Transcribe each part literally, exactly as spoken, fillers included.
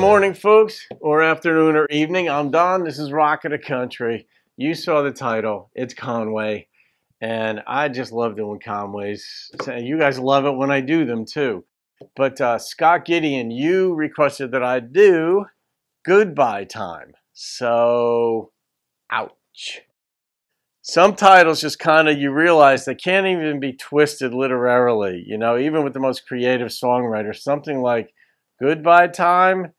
morning, folks, or afternoon or evening. I'm Don. This is Rockin' the Country. You saw the title. It's Conway. And I just love doing Conways. You guys love it when I do them, too. But uh, Scott Gideon, you requested that I do Goodbye Time. So, ouch. Some titles just kind of, you realize they can't even be twisted literarily. You know, even with the most creative songwriter, something like Goodbye Time,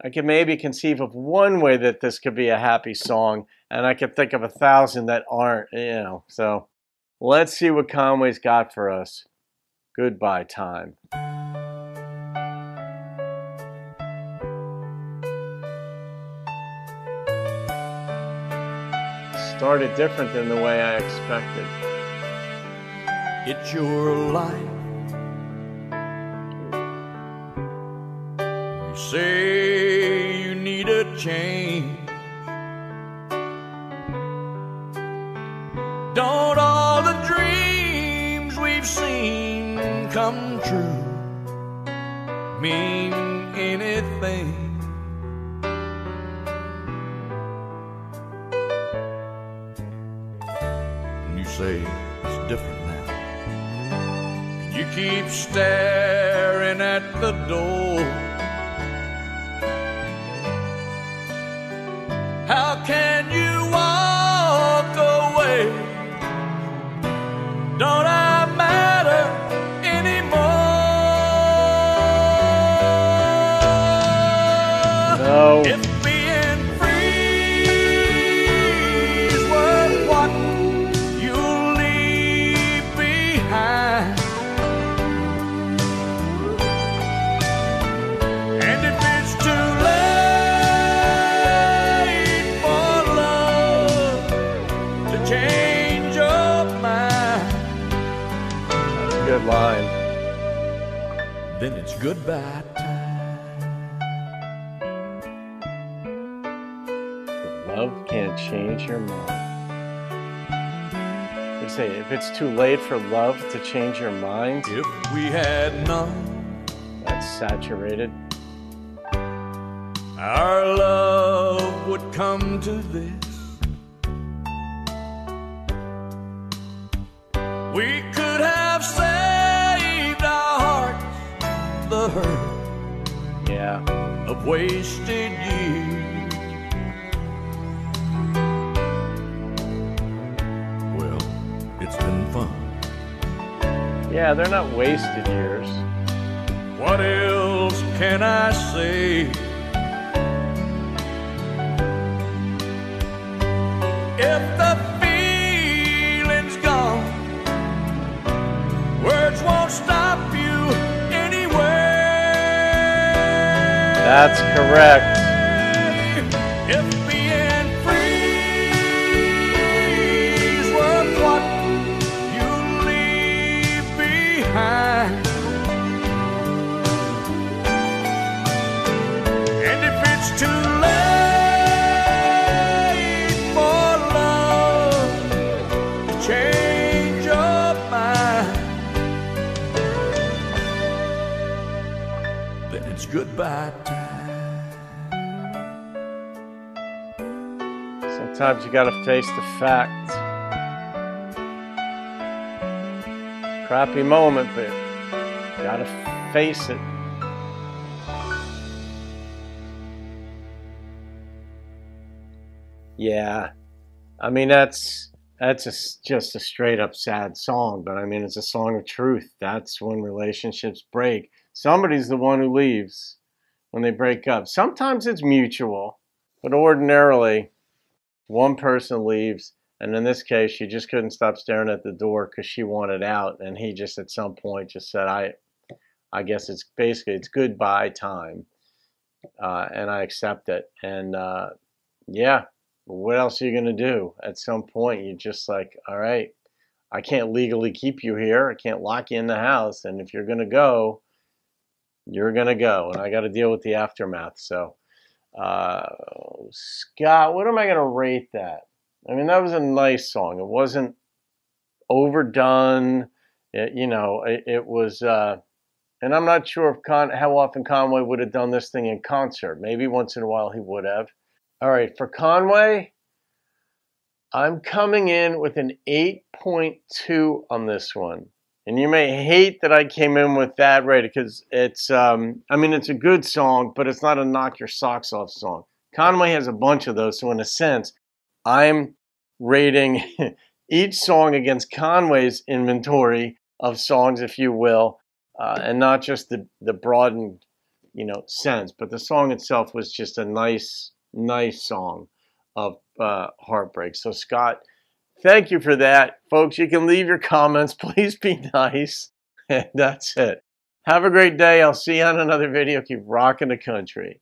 I can maybe conceive of one way that this could be a happy song, and I can think of a thousand that aren't, you know. So let's see what Conway's got for us. Goodbye Time. Started different than the way I expected. It's your life. Say you need a change. Don't all the dreams we've seen come true mean anything? And you say it's different now. And you keep staring at the door. How can you walk away? Don't I matter anymore? No. If being free is worth what you'll leave behind, and if it's too late change your mind. That's a good line. Then it's goodbye time. Love can't change your mind. They say if it's too late for love to change your mind. If we had none, that's saturated. Our love would come to this. We could have saved our hearts the hurt, yeah, of wasted years. Well, it's been fun. Yeah, they're not wasted years. What else can I say? If the stop you anywhere. That's correct. If being free is worth what you leave behind, and if it's too late for love to change. It's goodbye time. Sometimes you gotta face the fact. Crappy moment, but you gotta face it. Yeah, I mean that's that's a, just a straight up sad song, but I mean it's a song of truth. That's when relationships break. Somebody's the one who leaves when they break up. Sometimes it's mutual, but ordinarily one person leaves. And in this case, she just couldn't stop staring at the door because she wanted out. And he just at some point just said, I I guess it's basically it's goodbye time. Uh, and I accept it. And uh, yeah, what else are you going to do? At some point, you're just like, all right, I can't legally keep you here. I can't lock you in the house. And if you're going to go, you're going to go, and I got to deal with the aftermath. So, uh, Scott, what am I going to rate that? I mean, that was a nice song. It wasn't overdone. It, you know, it, it was, uh, And I'm not sure if Con how often Conway would have done this thing in concert. Maybe once in a while he would have. All right, for Conway, I'm coming in with an eight point two on this one. And you may hate that I came in with that rating because it's, um, I mean, it's a good song, but it's not a knock your socks off song. Conway has a bunch of those, so in a sense, I'm rating each song against Conway's inventory of songs, if you will, uh, and not just the, the broadened, you know, sense. But the song itself was just a nice, nice song of uh, heartbreak. So, Scott, thank you for that. Folks, you can leave your comments. Please be nice. And that's it. Have a great day. I'll see you on another video. Keep rocking the country.